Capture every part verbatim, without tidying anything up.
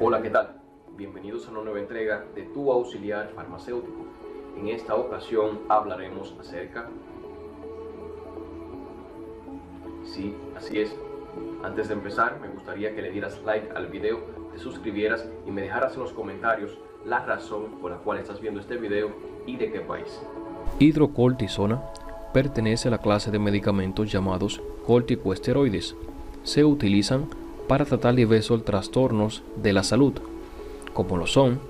Hola, ¿qué tal? Bienvenidos a una nueva entrega de Tu Auxiliar Farmacéutico. En esta ocasión hablaremos acerca... Sí, así es. Antes de empezar, me gustaría que le dieras like al video, te suscribieras y me dejaras en los comentarios la razón por la cual estás viendo este video y de qué país. Hidrocortisona pertenece a la clase de medicamentos llamados corticosteroides. Se utilizan para tratar diversos trastornos de la salud, como lo son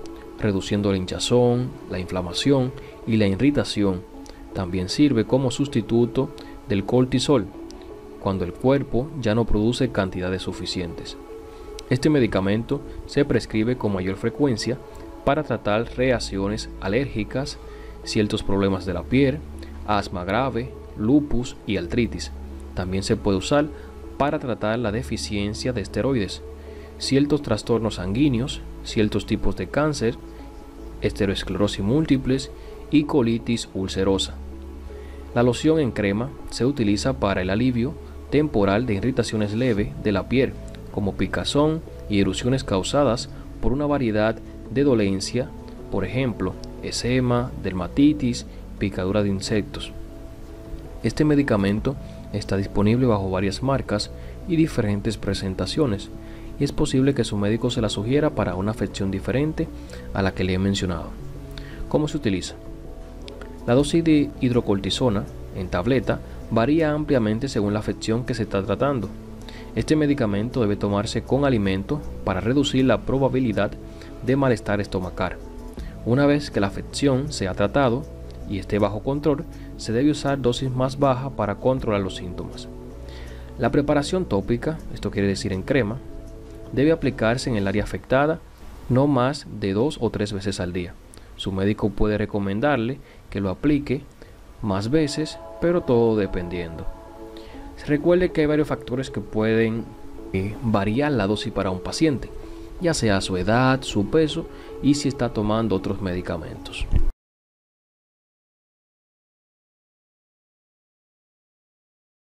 reduciendo la hinchazón, la inflamación y la irritación. También sirve como sustituto del cortisol cuando el cuerpo ya no produce cantidades suficientes. Este medicamento se prescribe con mayor frecuencia para tratar reacciones alérgicas, ciertos problemas de la piel, asma grave, lupus y artritis. También se puede usar para tratar la deficiencia de esteroides, ciertos trastornos sanguíneos, ciertos tipos de cáncer, esclerosis múltiple y colitis ulcerosa. La loción en crema se utiliza para el alivio temporal de irritaciones leves de la piel, como picazón y erupciones causadas por una variedad de dolencia, por ejemplo, eczema, dermatitis, picadura de insectos. Este medicamento está disponible bajo varias marcas y diferentes presentaciones, y es posible que su médico se la sugiera para una afección diferente a la que le he mencionado. ¿Cómo se utiliza? La dosis de hidrocortisona en tableta varía ampliamente según la afección que se está tratando. Este medicamento debe tomarse con alimento para reducir la probabilidad de malestar estomacal. Una vez que la afección se ha tratado y esté bajo control, se debe usar dosis más bajas para controlar los síntomas. La preparación tópica, esto quiere decir en crema, debe aplicarse en el área afectada no más de dos o tres veces al día. Su médico puede recomendarle que lo aplique más veces, pero todo dependiendo. Recuerde que hay varios factores que pueden eh, variar la dosis para un paciente, ya sea su edad, su peso y si está tomando otros medicamentos.